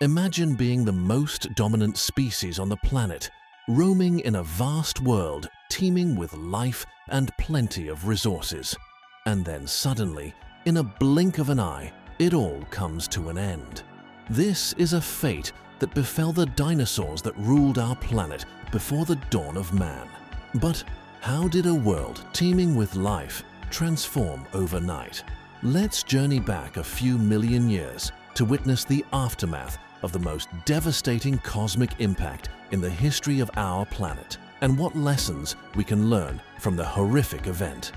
Imagine being the most dominant species on the planet, roaming in a vast world teeming with life and plenty of resources. And then suddenly, in a blink of an eye, it all comes to an end. This is a fate that befell the dinosaurs that ruled our planet before the dawn of man. But how did a world teeming with life transform overnight? Let's journey back a few million years to witness the aftermath of the most devastating cosmic impact in the history of our planet, and what lessons we can learn from the horrific event.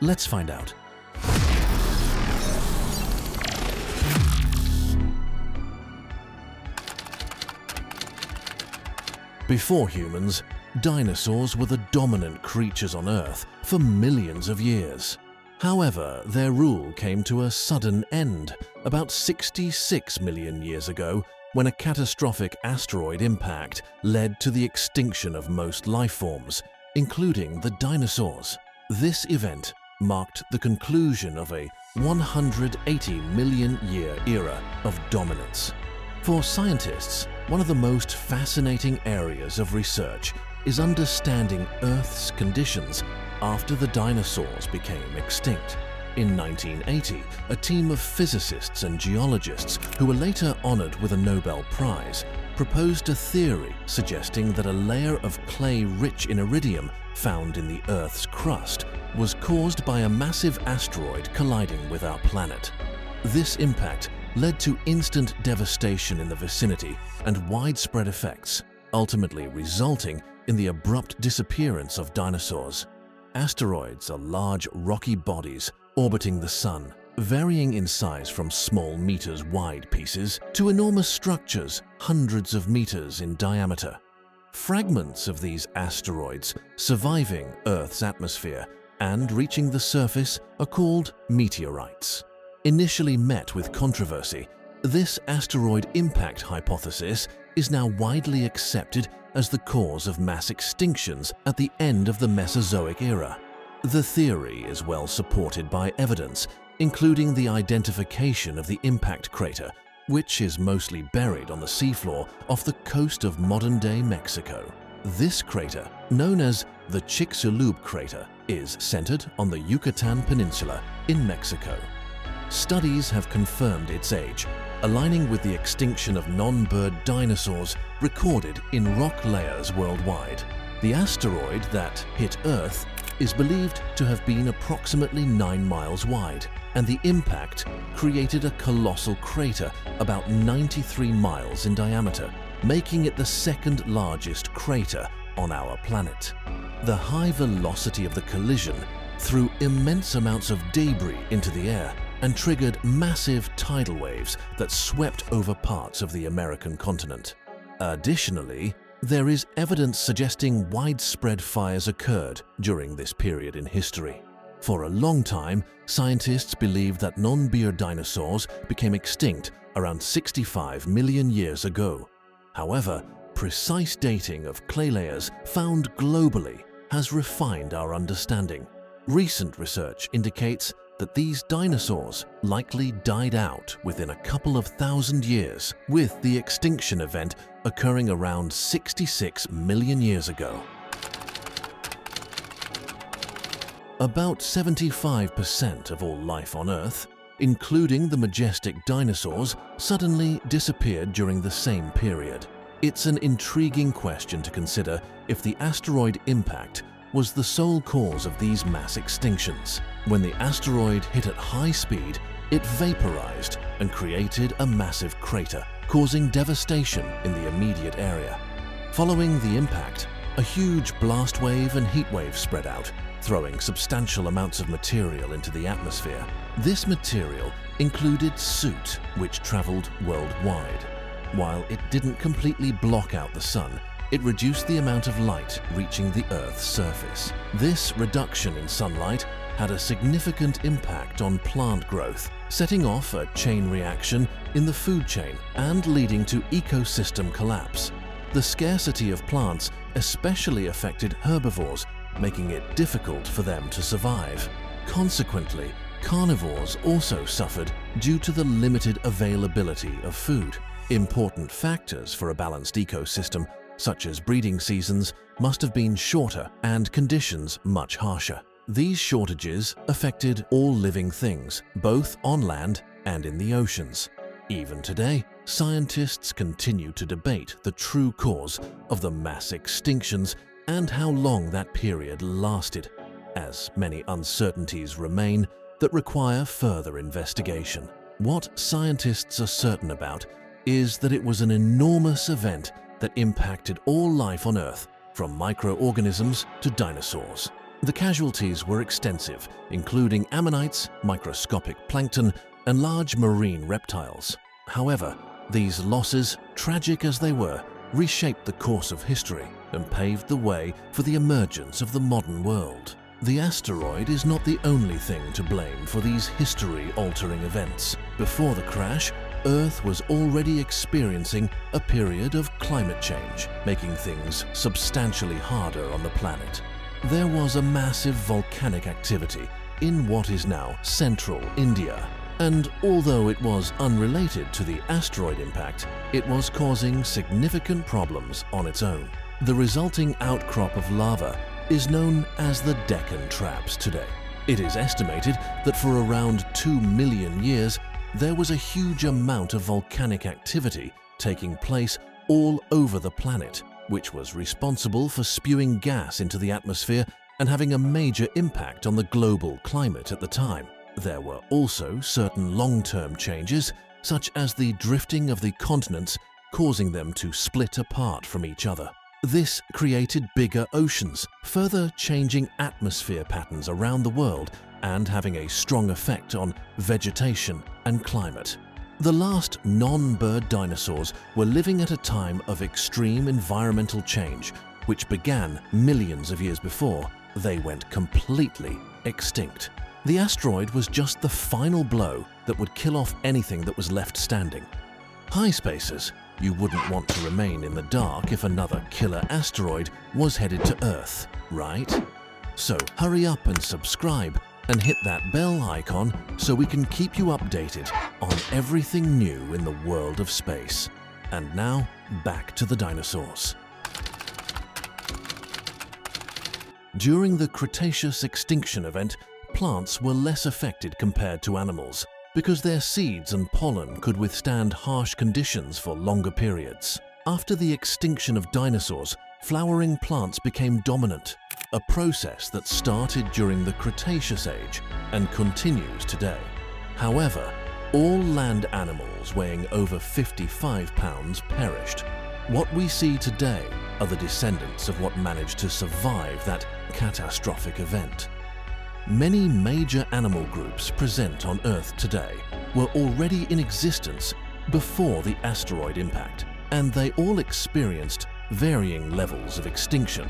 Let's find out. Before humans, dinosaurs were the dominant creatures on Earth for millions of years. However, their rule came to a sudden end about 66 million years ago, when a catastrophic asteroid impact led to the extinction of most life forms, including the dinosaurs. This event marked the conclusion of a 180 million year era of dominance. For scientists, one of the most fascinating areas of research is understanding Earth's conditions after the dinosaurs became extinct. In 1980, a team of physicists and geologists, who were later honored with a Nobel Prize, proposed a theory suggesting that a layer of clay rich in iridium found in the Earth's crust was caused by a massive asteroid colliding with our planet. This impact led to instant devastation in the vicinity and widespread effects, ultimately resulting in the abrupt disappearance of dinosaurs. Asteroids are large rocky bodies orbiting the Sun, varying in size from small meters-wide pieces to enormous structures hundreds of meters in diameter. Fragments of these asteroids surviving Earth's atmosphere and reaching the surface are called meteorites. Initially met with controversy, this asteroid impact hypothesis is now widely accepted as the cause of mass extinctions at the end of the Mesozoic era. The theory is well supported by evidence, including the identification of the impact crater, which is mostly buried on the seafloor off the coast of modern-day Mexico. This crater, known as the Chicxulub crater, is centered on the Yucatan Peninsula in Mexico. Studies have confirmed its age, aligning with the extinction of non-bird dinosaurs recorded in rock layers worldwide. The asteroid that hit Earth is believed to have been approximately 9 miles wide, and the impact created a colossal crater about 93 miles in diameter, making it the second largest crater on our planet. The high velocity of the collision threw immense amounts of debris into the air and triggered massive tidal waves that swept over parts of the American continent. Additionally, there is evidence suggesting widespread fires occurred during this period in history. For a long time, scientists believed that non-bird dinosaurs became extinct around 65 million years ago. However, precise dating of clay layers found globally has refined our understanding. Recent research indicates that these dinosaurs likely died out within a couple of thousand years, with the extinction event occurring around 66 million years ago. About 75% of all life on Earth, including the majestic dinosaurs, suddenly disappeared during the same period. It's an intriguing question to consider if the asteroid impact was the sole cause of these mass extinctions. When the asteroid hit at high speed, it vaporized and created a massive crater, causing devastation in the immediate area. Following the impact, a huge blast wave and heat wave spread out, throwing substantial amounts of material into the atmosphere. This material included soot, which traveled worldwide. While it didn't completely block out the sun, it reduced the amount of light reaching the Earth's surface. This reduction in sunlight had a significant impact on plant growth, setting off a chain reaction in the food chain and leading to ecosystem collapse. The scarcity of plants especially affected herbivores, making it difficult for them to survive. Consequently, carnivores also suffered due to the limited availability of food. Important factors for a balanced ecosystem, such as breeding seasons, must have been shorter and conditions much harsher. These shortages affected all living things, both on land and in the oceans. Even today, scientists continue to debate the true cause of the mass extinctions and how long that period lasted, as many uncertainties remain that require further investigation. What scientists are certain about is that it was an enormous event that impacted all life on Earth, from microorganisms to dinosaurs. The casualties were extensive, including ammonites, microscopic plankton, and large marine reptiles. However, these losses, tragic as they were, reshaped the course of history and paved the way for the emergence of the modern world. The asteroid is not the only thing to blame for these history-altering events. Before the crash, Earth was already experiencing a period of climate change, making things substantially harder on the planet. There was a massive volcanic activity in what is now central India, and although it was unrelated to the asteroid impact, it was causing significant problems on its own. The resulting outcrop of lava is known as the Deccan Traps today. It is estimated that for around 2 million years, there was a huge amount of volcanic activity taking place all over the planet, which was responsible for spewing gas into the atmosphere and having a major impact on the global climate at the time. There were also certain long-term changes, such as the drifting of the continents, causing them to split apart from each other. This created bigger oceans, further changing atmosphere patterns around the world and having a strong effect on vegetation and climate. The last non-bird dinosaurs were living at a time of extreme environmental change, which began millions of years before they went completely extinct. The asteroid was just the final blow that would kill off anything that was left standing. Hi Spacers, you wouldn't want to remain in the dark if another killer asteroid was headed to Earth, right? So hurry up and subscribe and hit that bell icon so we can keep you updated on everything new in the world of space. And now, back to the dinosaurs. During the Cretaceous extinction event, plants were less affected compared to animals because their seeds and pollen could withstand harsh conditions for longer periods. After the extinction of dinosaurs, flowering plants became dominant, a process that started during the Cretaceous age and continues today. However, all land animals weighing over 55 pounds perished. What we see today are the descendants of what managed to survive that catastrophic event. Many major animal groups present on Earth today were already in existence before the asteroid impact, and they all experienced varying levels of extinction.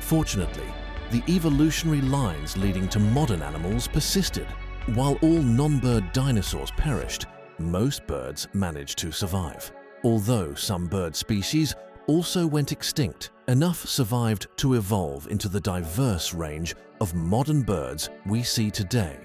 Fortunately, the evolutionary lines leading to modern animals persisted. While all non-bird dinosaurs perished, most birds managed to survive. Although some bird species also went extinct, enough survived to evolve into the diverse range of modern birds we see today.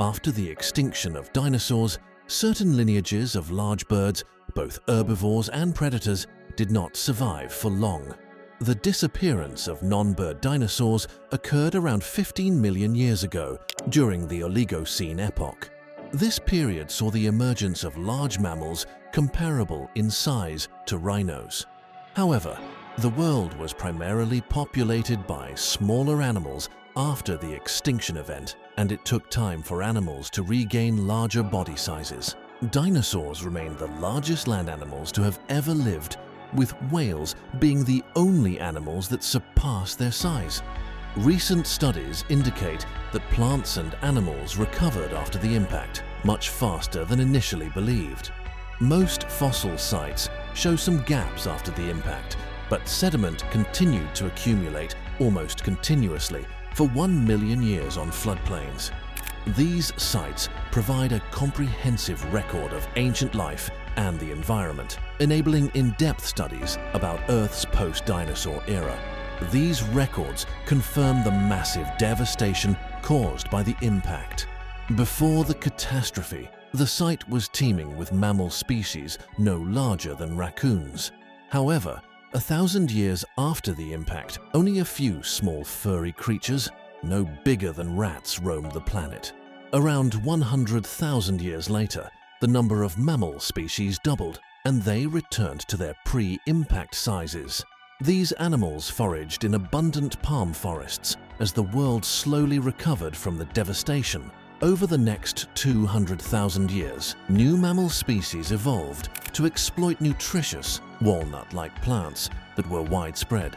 After the extinction of dinosaurs, certain lineages of large birds, both herbivores and predators, did not survive for long. The disappearance of non-bird dinosaurs occurred around 15 million years ago, during the Oligocene epoch. This period saw the emergence of large mammals comparable in size to rhinos. However, the world was primarily populated by smaller animals after the extinction event, and it took time for animals to regain larger body sizes. Dinosaurs remained the largest land animals to have ever lived, with whales being the only animals that surpassed their size. Recent studies indicate that plants and animals recovered after the impact, much faster than initially believed. Most fossil sites show some gaps after the impact, but sediment continued to accumulate almost continuously for 1 million years on floodplains. These sites provide a comprehensive record of ancient life and the environment, enabling in-depth studies about Earth's post-dinosaur era. These records confirm the massive devastation caused by the impact. Before the catastrophe, The site was teeming with mammal species no larger than raccoons. However, 1,000 years after the impact, only a few small furry creatures, no bigger than rats, roamed the planet. Around 100,000 years later, the number of mammal species doubled, and they returned to their pre-impact sizes. These animals foraged in abundant palm forests as the world slowly recovered from the devastation. Over the next 200,000 years, new mammal species evolved to exploit nutritious, walnut-like plants that were widespread.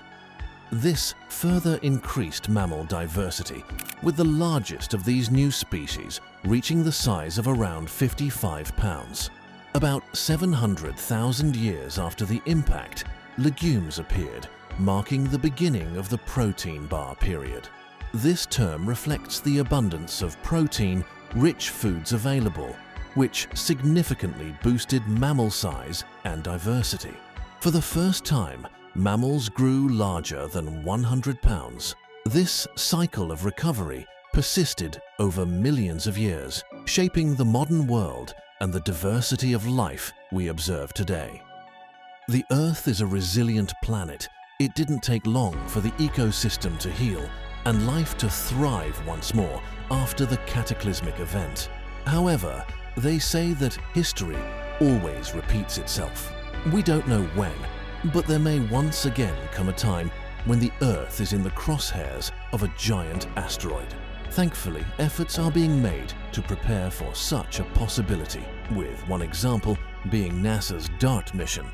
This further increased mammal diversity, with the largest of these new species reaching the size of around 55 pounds. About 700,000 years after the impact, legumes appeared, marking the beginning of the protein bar period. This term reflects the abundance of protein-rich foods available, which significantly boosted mammal size and diversity. For the first time, mammals grew larger than 100 pounds. This cycle of recovery persisted over millions of years, shaping the modern world and the diversity of life we observe today. The Earth is a resilient planet. It didn't take long for the ecosystem to heal and life to thrive once more after the cataclysmic event. However, they say that history always repeats itself. We don't know when, but there may once again come a time when the Earth is in the crosshairs of a giant asteroid. Thankfully, efforts are being made to prepare for such a possibility, with one example being NASA's DART mission.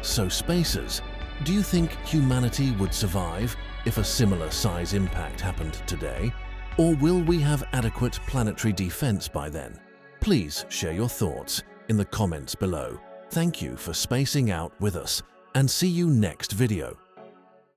So spacers, do you think humanity would survive if a similar size impact happened today? Or will we have adequate planetary defense by then? Please share your thoughts in the comments below. Thank you for spacing out with us, and see you next video.